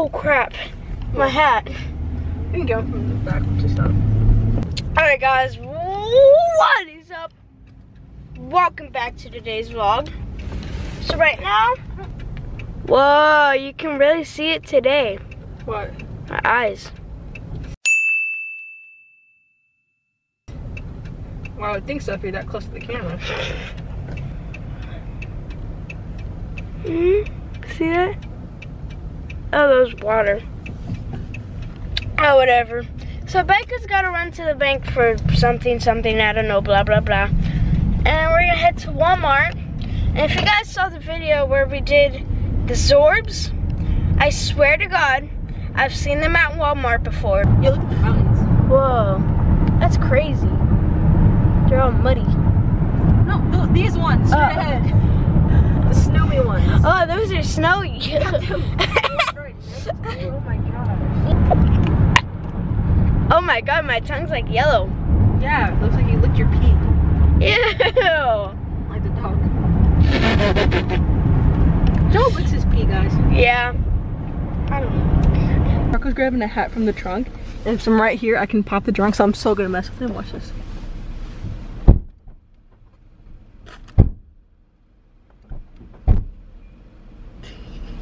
Oh crap, my hat. You can go from the back to stop. Alright guys, what is up? Welcome back to today's vlog. So right now, whoa, you can really see it today. What? My eyes. Well, I would think so if you're that close to the camera. See that? Oh, there's water. Oh, whatever. So Becca's gotta run to the bank for something, I don't know, blah, blah, blah. And we're gonna head to Walmart. And if you guys saw the video where we did the Zorbs, I swear to God, I've seen them at Walmart before. You look at the mountains. Whoa, that's crazy. They're all muddy. No, look, these ones, straight ahead. The snowy ones. Oh, those are snowy. Oh my god. Oh my god, my tongue's like yellow. Yeah, it looks like you licked your pee. Ew. Like the dog. Dog licks his pee, guys. Yeah. I don't know. Marco's grabbing a hat from the trunk, and if I'm right here, I can pop the trunk, so I'm so gonna mess with him. Watch this.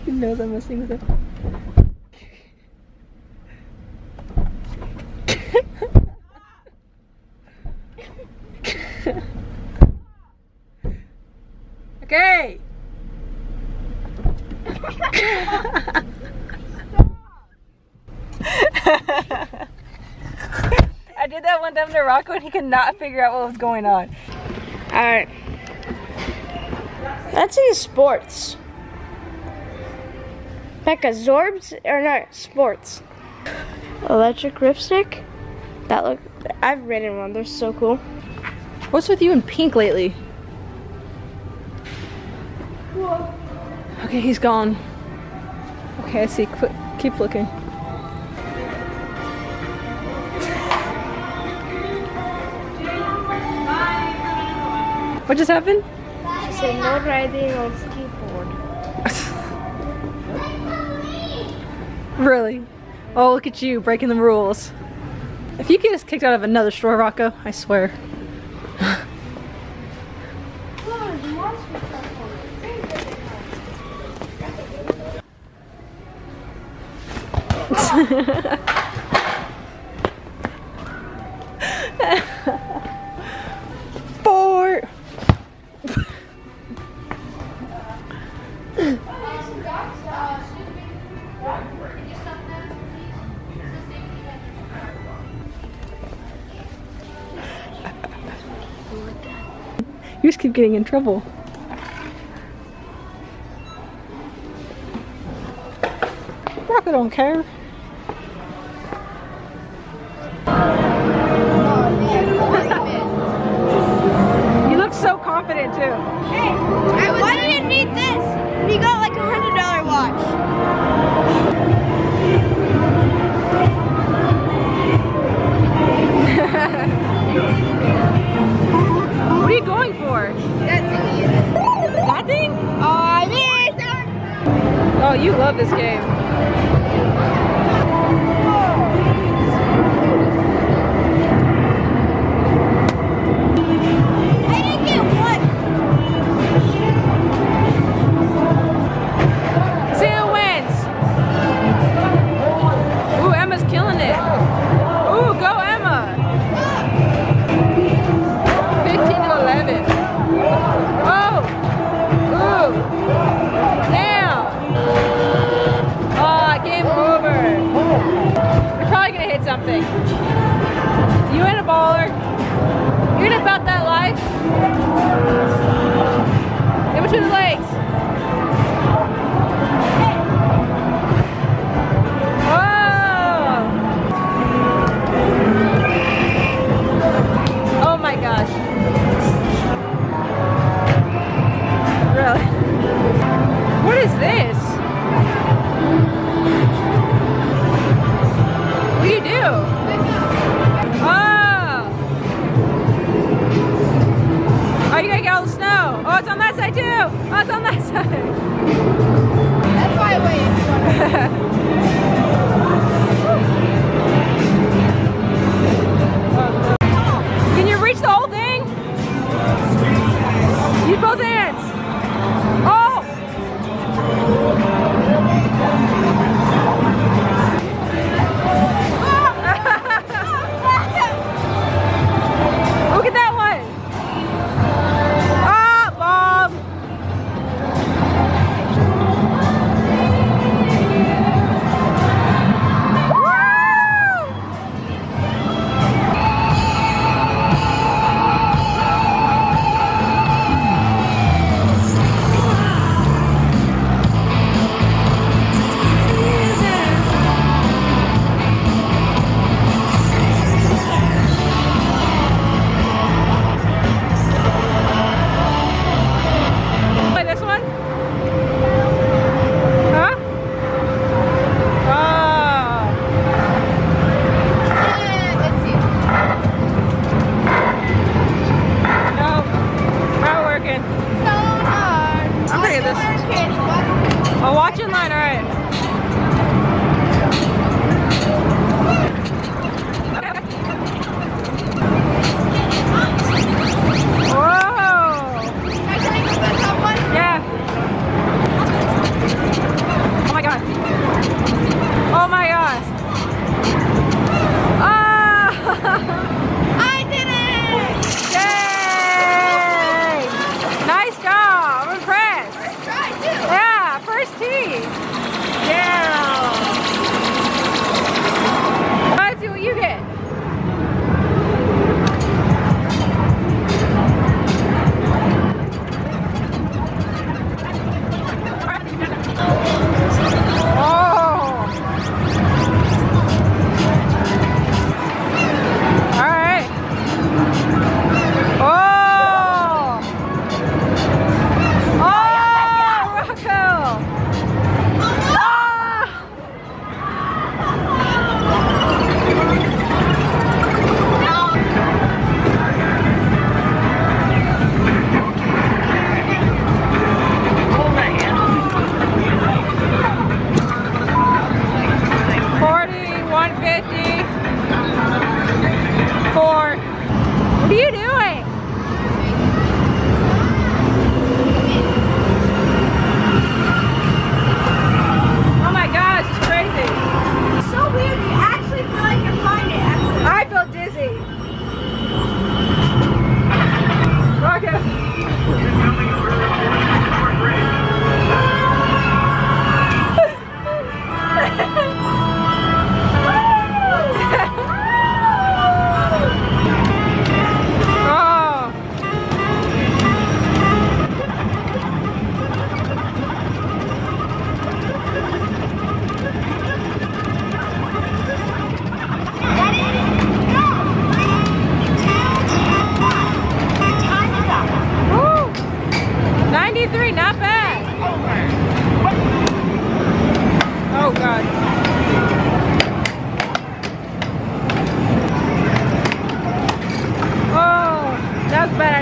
He knows I'm messing with him. Okay. I did that one time to Rocco and he could not figure out what was going on. Alright. That's in sports. Becca, Zorbs are not sports. Electric ripstick? That look, I've ridden one, they're so cool. What's with you in pink lately? Whoa. Okay, he's gone. Okay, I see. Keep looking. What just happened? She said no riding on skateboard. Really? Oh, look at you breaking the rules. If you get us kicked out of another store, Rocco, I swear. Four. You just keep getting in trouble. Rocco don't care. You love this game. I didn't get one. See who wins. Ooh, Emma's killing it. Ooh, go Emma. 15-11. Oh. Ooh. Damn. Something. You ain't a baller. You ain't about that life. In between the legs. Whoa! Oh my gosh. Really? What is this? What do you do? Oh! Oh, you gotta get all the snow. Oh, it's on that side too. Oh, it's on that side. That's why I wait.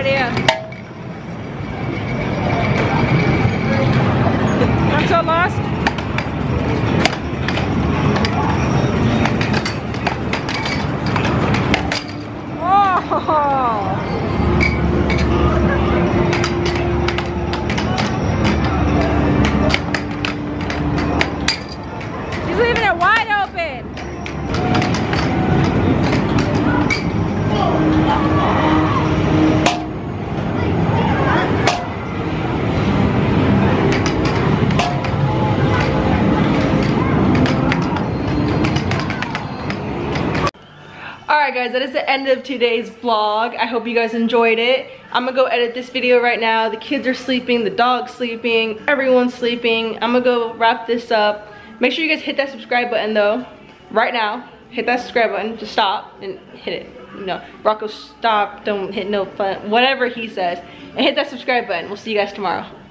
there. I'm so lost. Oh! She's leaving it wide open. Alright guys, that is the end of today's vlog. I hope you guys enjoyed it. I'm gonna go edit this video right now. The kids are sleeping, the dog's sleeping, everyone's sleeping. I'm gonna go wrap this up. Make sure you guys hit that subscribe button though. Right now, hit that subscribe button. Just stop and hit it. You know, Rocco, stop, don't hit no fun, whatever he says. And hit that subscribe button. We'll see you guys tomorrow.